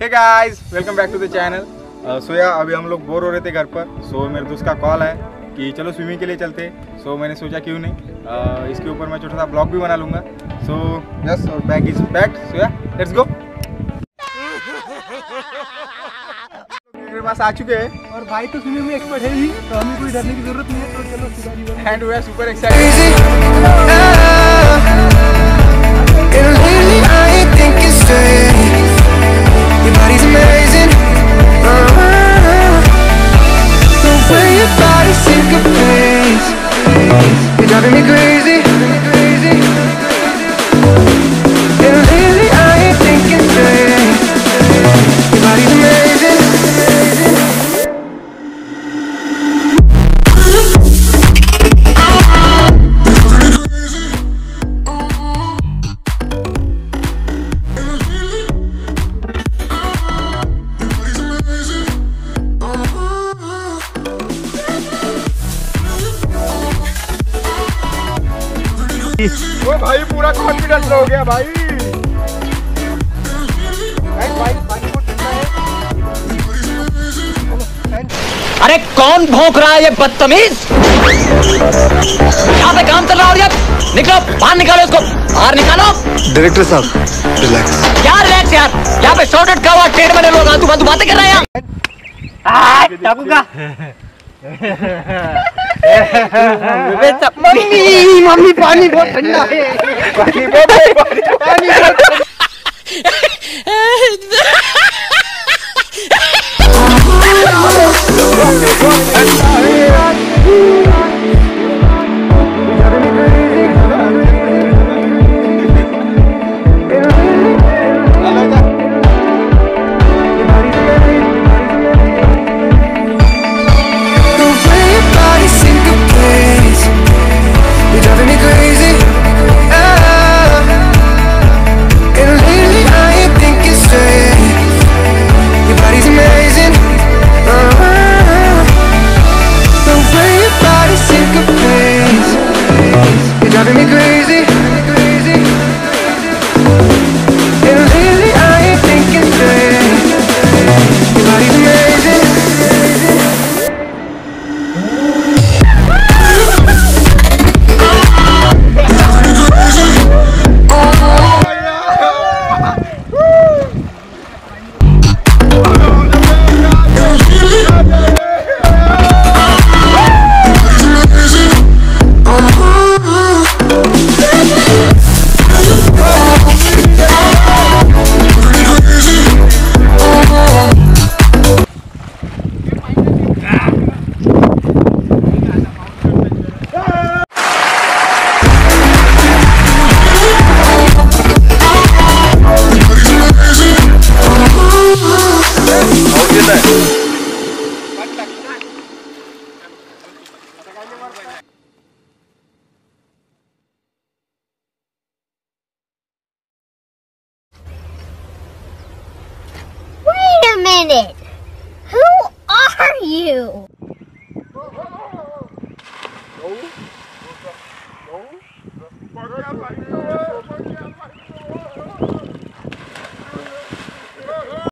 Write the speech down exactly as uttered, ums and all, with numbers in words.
Hey guys, welcome back to the channel. So या अभी हम लोग बोर हो रहे थे घर पर। सो so, मेरे दोस्त का कॉल है कि चलो स्विमिंग के लिए चलते। सो so, मैंने सोचा क्यों नहीं, uh, इसके ऊपर मैं छोटा सा ब्लॉग भी बना लूँगा। सो यस, और बैग इज पैक्ड। सो या लेट्स गो। मेरे पास आ चुके हैं और भाई तो स्विमिंग में एक्सपर्ट है ही, तो हमें कोई डरने की जरूरत नहीं है। तो चलो सीधा जीवन हैंड वे सुपर वो भाई पूरा कॉन्फिडेंस हो गया भाई। अरे कौन भौंक रहा है ये बदतमीज? यहाँ पे काम चल रहा है। निकलो बाहर, निकालो इसको बाहर, निकालो। डायरेक्टर साहब रिलैक्स। क्या रिलैक्स यार, यहाँ पे शॉर्टेड का हुआ ट्रेड में लोग आंतू फांतू बातें कर रहे हैं। मम्मी मम्मी पानी बहुत ठंडा है, पानी बहुत पानी बहुत। Wait a minute, who are you?